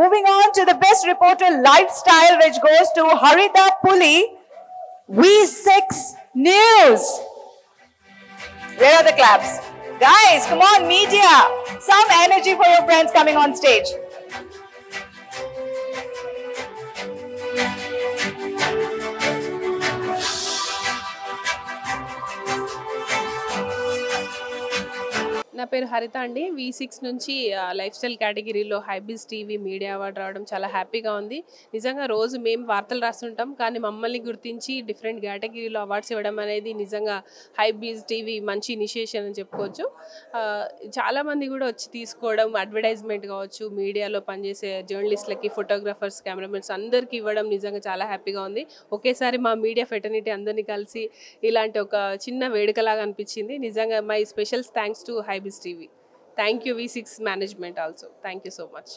Moving on to the best reporter lifestyle, which goes to Haritha Puli, V6 News. Where are the claps? Guys, come on, media. Some energy for your friends coming on stage. నా పేరు హరిత అండి V6 నుంచి life style కేటగిరీలో Hybiz TV media award రావడం చాలా హ్యాపీగా ఉంది నిజంగా రోజు మేము వార్తలు రాస్తుంటాం కానీ మమ్మల్ని గుర్తించి డిఫరెంట్ కేటగిరీలో అవార్డ్స్ ఇవ్వడం అనేది నిజంగా హైబిజ్ టీవీ మంచి ఇనిషియేషన్ అని చెప్పుకోవచ్చు చాలా మంది కూడా వచ్చి తీసుకోవడం అడ్వర్టైజ్‌మెంట్ కావచ్చు మీడియాలో పనిచేసే జర్నలిస్టులకి ఫోటోగ్రాఫర్స్ కెమెరామెన్స్ అందరికీ ఇవ్వడం నిజంగా చాలా హ్యాపీగా ఉంది ఒకేసారి మా మీడియా ఫ్రెటర్నిటీ అందరిని కలిసి ఇలాంటి ఒక చిన్న వేడుకలాగా అనిపిస్తుంది నిజంగా my special thanks to Hybiz TV. Thank you V6 management also. Thank you so much.